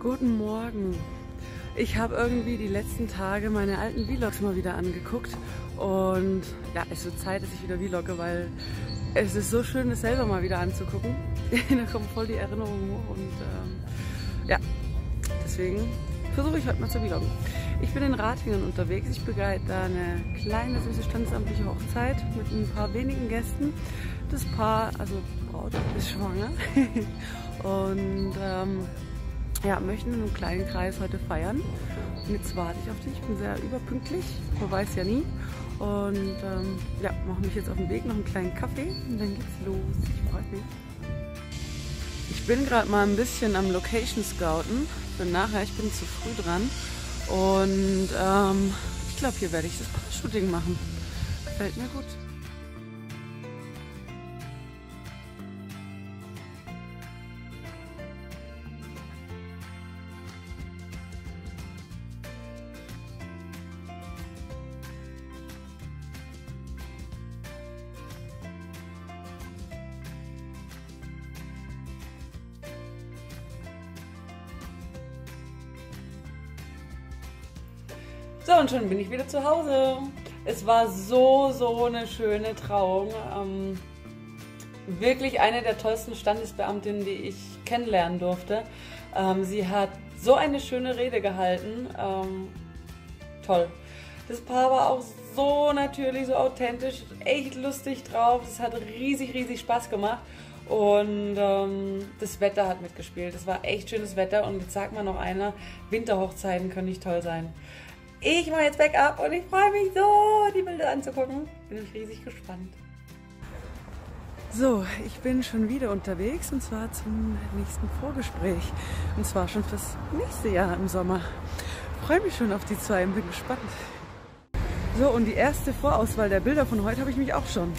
Guten Morgen. Ich habe irgendwie die letzten Tage meine alten Vlogs mal wieder angeguckt und ja, es wird Zeit, dass ich wieder vlogge, weil es ist so schön, das selber mal wieder anzugucken. Da kommt voll die Erinnerung hoch und ja, deswegen versuche ich heute mal zu vloggen. Ich bin in Ratingen unterwegs. Ich begleite da eine kleine, süße standesamtliche Hochzeit mit ein paar wenigen Gästen. Das Paar, also Braut, ist schwanger und ja, möchten in einem kleinen Kreis heute feiern. Und jetzt warte ich auf dich. Ich bin sehr überpünktlich. Man weiß ja nie. Und ja, mache mich jetzt auf den Weg, noch einen kleinen Kaffee und dann geht's los. Ich freue mich. Ich bin gerade mal ein bisschen am Location scouten. Für nachher, ich bin zu früh dran. Und ich glaube, hier werde ich das Paar-Shooting machen. Fällt mir gut. So, und schon bin ich wieder zu Hause. Es war so eine schöne Trauung. Wirklich eine der tollsten Standesbeamtinnen, die ich kennenlernen durfte. Sie hat so eine schöne Rede gehalten. Toll. Das Paar war auch so natürlich, so authentisch, echt lustig drauf. Es hat riesig Spaß gemacht. Und das Wetter hat mitgespielt. Es war echt schönes Wetter. Und jetzt sagt man noch einer, Winterhochzeiten können nicht toll sein. Ich mache jetzt Backup und ich freue mich so, die Bilder anzugucken. Bin ich riesig gespannt. So, ich bin schon wieder unterwegs und zwar zum nächsten Vorgespräch. Und zwar schon fürs nächste Jahr im Sommer. Freue mich schon auf die zwei und bin gespannt. So, und die erste Vorauswahl der Bilder von heute habe ich mich auch schon.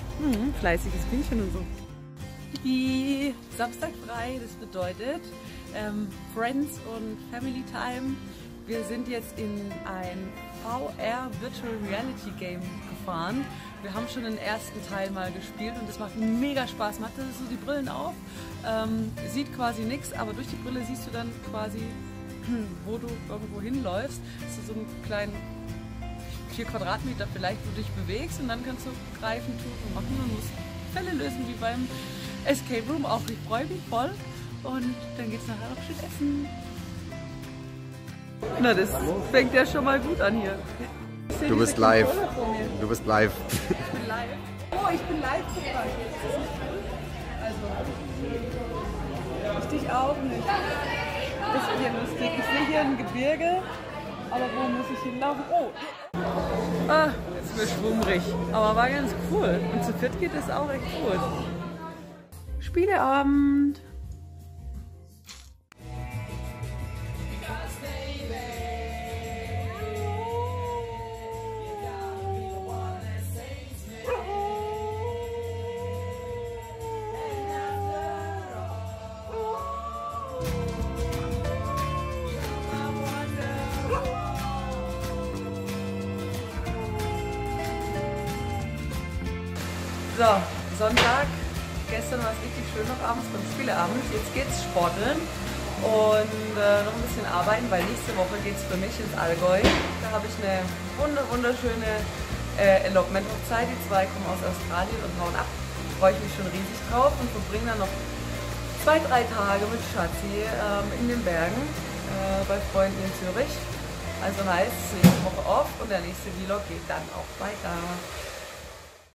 Fleißiges Bienchen und so. Die Samstag frei, das bedeutet Friends und Family Time. Wir sind jetzt in ein VR Virtual Reality Game gefahren. Wir haben schon den ersten Teil mal gespielt und das macht mega Spaß. Man hat so die Brillen auf, sieht quasi nichts, aber durch die Brille siehst du dann quasi, wo du irgendwo hinläufst. Das ist so ein kleinen 4 Quadratmeter vielleicht, wo du dich bewegst und dann kannst du greifen, tun und machen und musst Fälle lösen wie beim Escape Room auch. Ich freue mich voll und dann geht's nachher noch schön essen. Na, das fängt ja schon mal gut an hier. Du bist live. Du bist live. Ich bin live. Oh, ich bin live gefahren. Also, ich dich auch nicht. Das ist hier lustig. Ich sehe hier ein Gebirge, aber wo muss ich hinlaufen? Oh! Ah, jetzt wird schwummrig. Aber war ganz cool. Und zu fit geht es auch echt gut. Spieleabend! So, Sonntag, gestern war es richtig schön noch abends beim Spieleabend, jetzt geht's sporteln und noch ein bisschen arbeiten, weil nächste Woche geht's für mich ins Allgäu. Da habe ich eine wunderschöne Elopement-Hochzeit, die zwei kommen aus Australien und hauen ab. Freue ich mich schon riesig drauf und verbringe dann noch 2-3 Tage mit Schatzi in den Bergen bei Freunden in Zürich. Also heißt, nächste Woche off und der nächste Vlog geht dann auch weiter.